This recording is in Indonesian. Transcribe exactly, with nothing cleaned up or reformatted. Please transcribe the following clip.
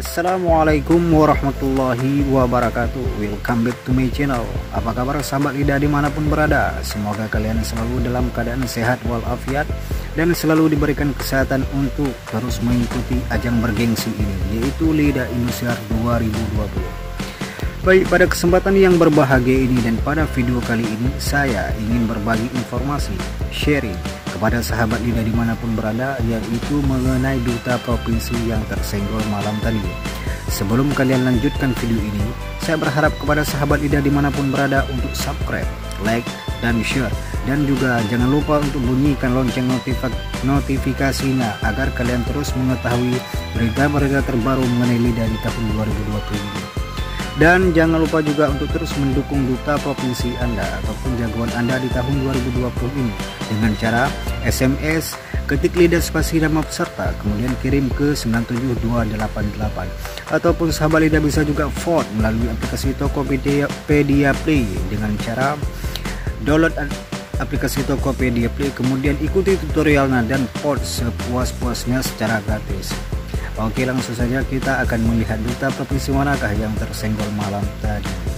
Assalamualaikum warahmatullahi wabarakatuh. Welcome back to my channel. Apa kabar sahabat Lida dimanapun berada? Semoga kalian selalu dalam keadaan sehat walafiat dan selalu diberikan kesehatan untuk terus mengikuti ajang bergengsi ini, yaitu Lida Indosiar dua ribu dua puluh. Baik, pada kesempatan yang berbahagia ini dan pada video kali ini saya ingin berbagi informasi, sharing kepada sahabat Lida dimanapun berada, yaitu mengenai duta provinsi yang tersenggol malam tadi. Sebelum kalian lanjutkan video ini, saya berharap kepada sahabat Lida dimanapun berada untuk subscribe, like, dan share, dan juga jangan lupa untuk bunyikan lonceng notif- notifikasinya agar kalian terus mengetahui berita-berita terbaru mengenai Lida di tahun dua ribu dua puluh ini. Dan jangan lupa juga untuk terus mendukung duta provinsi Anda ataupun jagoan Anda di tahun dua ribu dua puluh ini dengan cara S M S ketik Lida spasi nama peserta kemudian kirim ke sembilan tujuh dua delapan delapan, ataupun sahabat Lida bisa juga vote melalui aplikasi Tokopedia Play dengan cara download aplikasi Tokopedia Play kemudian ikuti tutorialnya dan vote sepuas-puasnya secara gratis. Oke, langsung saja kita akan melihat duta provinsi manakah yang tersenggol malam tadi.